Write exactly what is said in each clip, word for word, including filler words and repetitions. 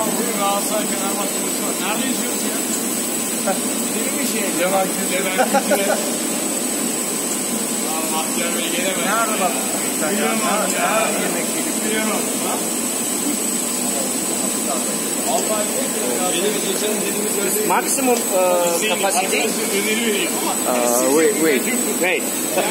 bugün Galatasaray Fenerbahçe maçı var. Nerede yaşıyoruz ya? Değil mi şey? Leverkusen, Leverkusen. Allah'ım Mahkeme Bey gelemez. Ne arada bak? Biliyorum abi ya. Yemek yedik. Biliyorum. Maximum uh, capacity? Uh, wait, wait, wait. Okay. Saat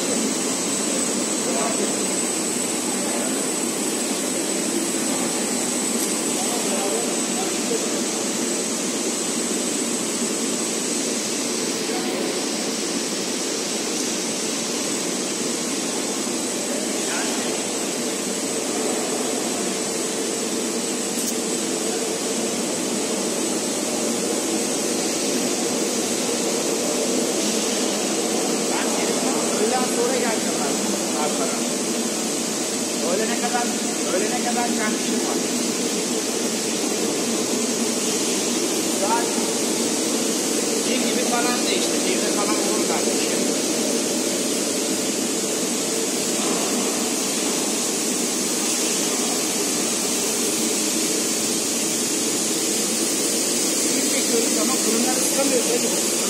gidelim. Come here, baby.